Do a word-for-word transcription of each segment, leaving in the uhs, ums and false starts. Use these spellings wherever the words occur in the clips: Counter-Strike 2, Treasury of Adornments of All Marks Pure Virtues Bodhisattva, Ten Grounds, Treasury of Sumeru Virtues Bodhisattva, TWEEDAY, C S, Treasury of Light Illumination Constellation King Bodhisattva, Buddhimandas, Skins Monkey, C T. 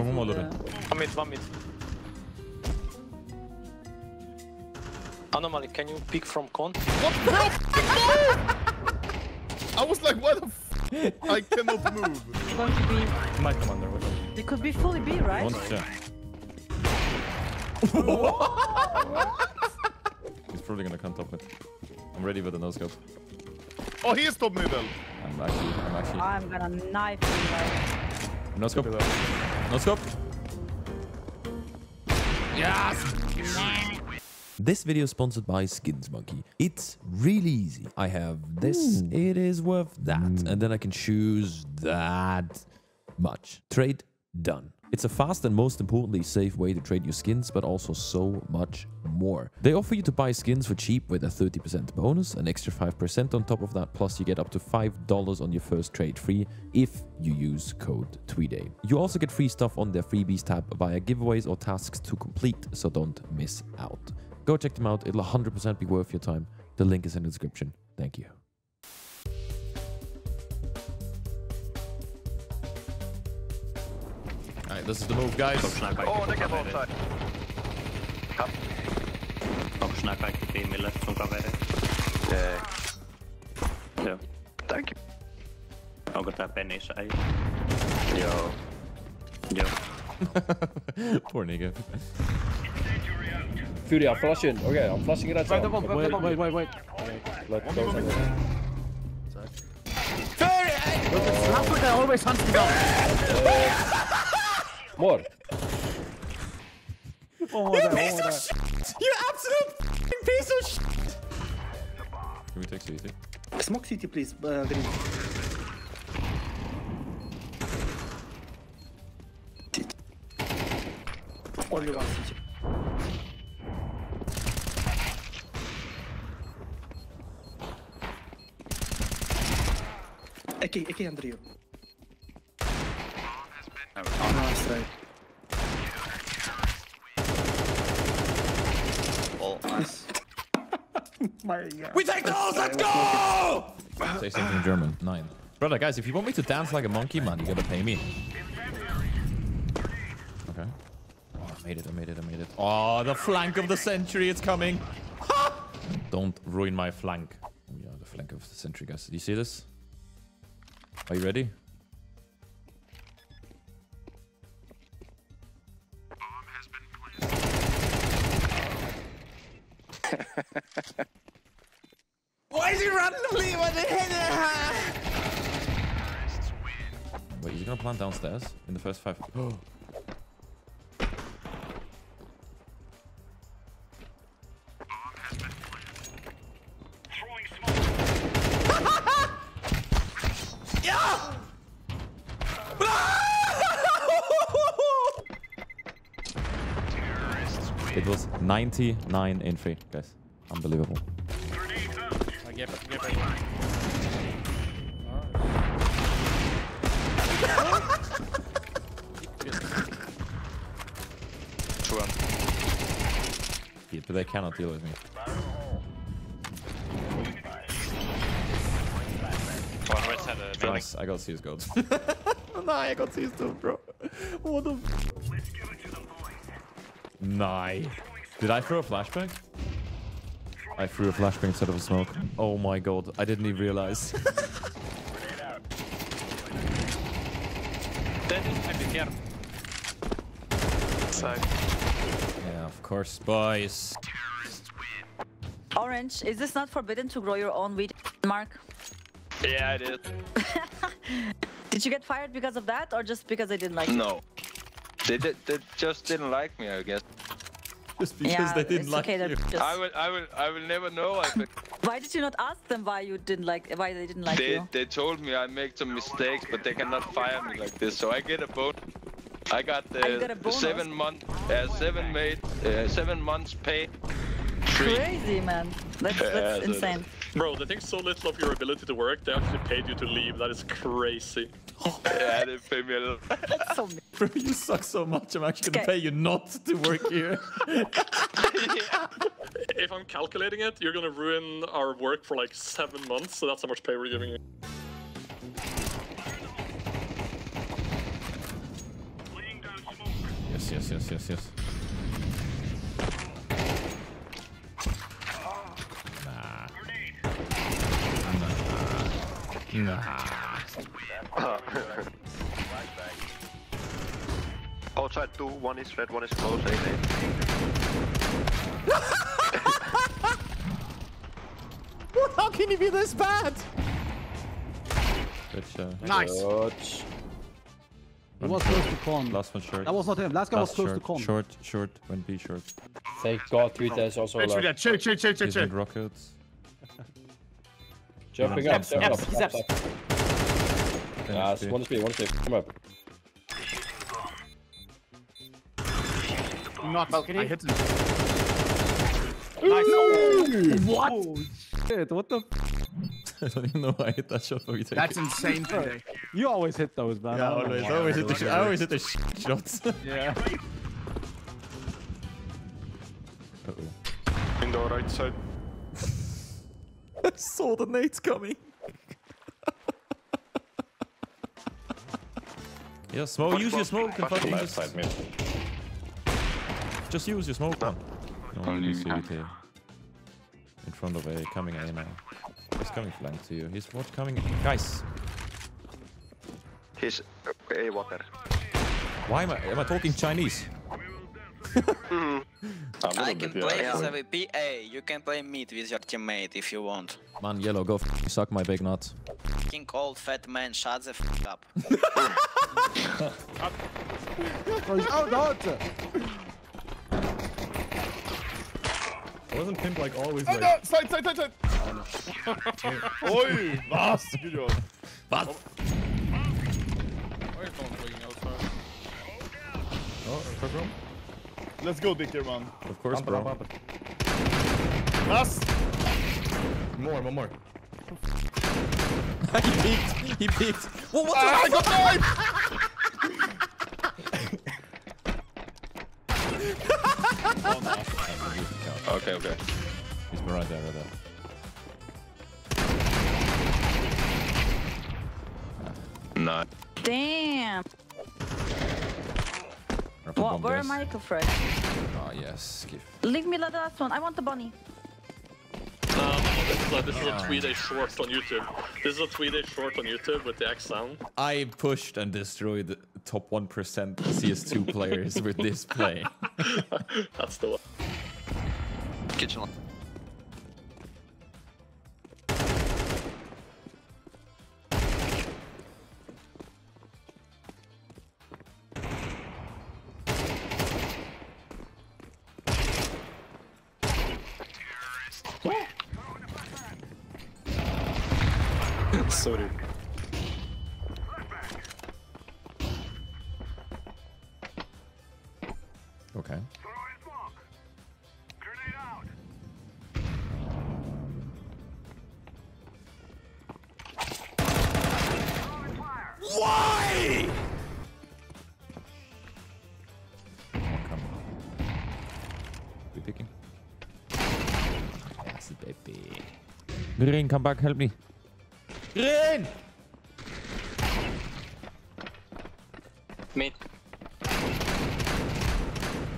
nice. One more, one more. One mid, one mid. Anomaly, can you pick from con? What the f? I was like, what the f? I cannot move. Going to be... My commander, wait. They could be fully B, right? Once, yeah. What? He's probably gonna come top mid. I'm ready with the no scope. Oh, he is top middle. I'm actually, I'm actually. I'm gonna knife him, right? No scope. No scope. Yes! This video is sponsored by Skins Monkey. It's really easy. I have this, mm. it is worth that, mm. and then I can choose that much. Trade done. It's a fast and most importantly safe way to trade your skins, but also so much more. They offer you to buy skins for cheap with a thirty percent bonus, an extra five percent on top of that, plus you get up to five dollars on your first trade free if you use code TWEEDAY. You also get free stuff on their freebies tab via giveaways or tasks to complete, so don't miss out. Go check them out, it'll one hundred percent be worth your time. The link is in the description. Thank you. Alright, this is the move, guys. Oh, they get both sides. Top. Top sniper, I could be in my left from cover. Yeah. Yeah. Thank you. I'll get that Benny side. Yo. Yo. Poor nigga. Fury, I'm flashing. Okay, I'm flashing it outside. Wait, wait, wait, wait, wait. Let's go. Fury! That's what I always hunt me down. More. Oh, you piece of shit! You absolute piece of shit! Can we take C T? Smoke C T, please. Uh, green. Only one C T. Aqui, aqui, Andrew. Oh, no, straight. Oh, nice. My God. We take those, let's go! Say something in German. Nine. Brother, guys, if you want me to dance like a monkey, man, you gotta pay me. Okay. Oh, I made it, I made it, I made it. Oh, the flank of the century, it's coming. Ha! Don't ruin my flank. Oh, yeah, the flank of the century, guys. Do you see this? Are you ready? Bomb has been planted. Why is he randomly? What the hell? Wait, is he gonna plant downstairs in the first five? Oh. It was ninety-nine in three, guys. Unbelievable. I get it, get it. Yeah, but they cannot deal with me. Nice, I got C S gold. Nah, I got C S too, bro. What the f? Let's give it to the boys. Nice. Did I throw a flashbang? I threw a flashbang instead of a smoke. Oh my god, I didn't even realize. Yeah, of course, boys. Orange, is this not forbidden to grow your own weed, Mark? Yeah, I did. Did you get fired because of that, or just because they didn't like you? No. They, did, they just didn't like me, I guess. Just because yeah, they didn't like okay, you. Just... I will, I will, I will never know. I think. Why did you not ask them why you didn't like, why they didn't like they, you? They told me I make some mistakes, but they cannot fire me like this. So I get a bonus. I got the uh, seven month, uh, seven made, uh, seven months pay. Three. Crazy man, that's, that's yeah, insane. That Bro, they think so little of your ability to work, they actually paid you to leave. That is crazy. Oh, yeah, they pay me a little. That's so mean. Bro, you suck so much, I'm actually okay. Gonna pay you not to work here. Yeah. If I'm calculating it, you're gonna ruin our work for like seven months, so that's how much pay we're giving you. yes, yes, yes, yes. Nah. Nah. Nah. Outside two, one is red, one is close. Eight, eight. How can he be this bad? Good shot. Nice. Good. He was close to con. Last one short. That was not him. Last guy Last was close short. to con. Short, short, went B short. Thank God, TWEEDAY is also alive. Chill, chill, chill, chill, chill. He's in rockets. Jumping up. He's up. He's up. Nah, it's one speed, one speed. Come up. Not balcony. I hit him. Nice. No. What? Oh, shit, what the? I don't even know why I hit that shot. Before you take That's it. insane today. You always hit those, man. Yeah, always. I always hit the, sh I always hit the sh shots. Yeah. Uh-oh. In the right side. I saw the nades coming. Yeah, smoke. Use your smoke and fucking just... Just use your smoke, man. No one needs to be in front of a coming A now. He's coming flank to you. He's what coming? Guys! He's A water. Why am I, am I talking Chinese? mm. I can play yeah. as M V P A. You can play mid with your teammate if you want. Man, yellow, go f suck my big nut. Fucking old fat man, shut the f up. Out! Wasn't Pimp like always oh, like... No. Side, side, side, side! Oi! Was? Good job. Was? Oh, bro. Let's go, Dicker, man. Of course, bro. Was? More, one more. He peeked! He peeked! Whoa, what the ah, I got knife! Okay, okay. He's been right there, right there. No. Damn. What, where am I, Fred? Oh, yes. Give. Leave me the last one. I want the bunny. Um, this is a, this is a TWEEDAY short on YouTube. This is a TWEEDAY short on YouTube with the X sound. I pushed and destroyed the top one percent C S two players with this play. That's the one. Kitchen. Sorry. Okay. Why? Oh, come on. Be picking. That's a baby. Green, come back, help me. Green! Mid.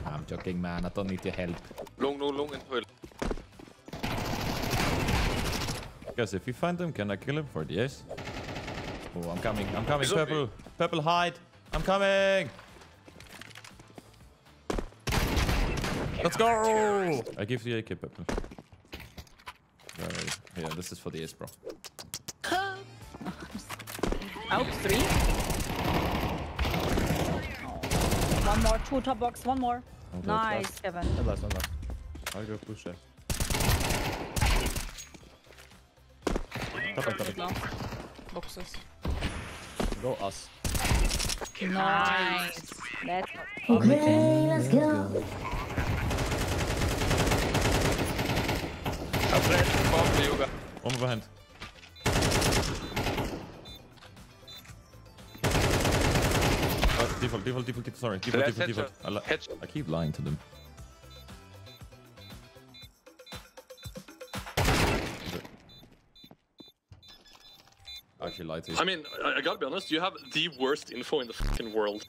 I'm joking, man. I don't need your help. Long, long, long, and full. Guys, if you find him, can I kill him for it? Yes. Oh, I'm coming, I'm coming, purple, purple hide, I'm coming! Let's go! I give the A K, purple. Uh, yeah, this is for the ace, bro. Out three. One more, two top box, one more. Okay, nice, last. Kevin. One last, one last. I'll go push it. Top back, top back. Boxes. Go us. Nice. Let's go. Okay, let's go. One behind. Oh, default, default, default, default. Sorry, default, default, default. default. I, I keep lying to them. I mean, I gotta be honest, you have the worst info in the fucking world.